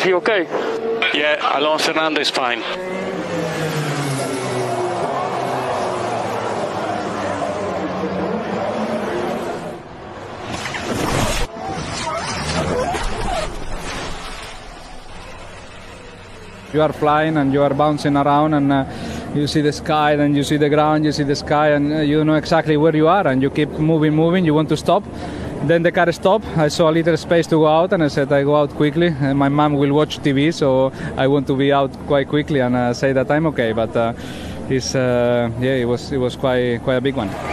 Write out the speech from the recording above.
Is he okay? Yeah, Alonso Fernando is fine. You are flying and you are bouncing around and you see the sky, then you see the ground, you see the sky, and you know exactly where you are, and you keep moving, you want to stop. Then the car stopped. I saw a little space to go out, and I said I go out quickly, and my mom will watch TV, so I want to be out quite quickly and say that I'm okay. But yeah, it was quite a big one.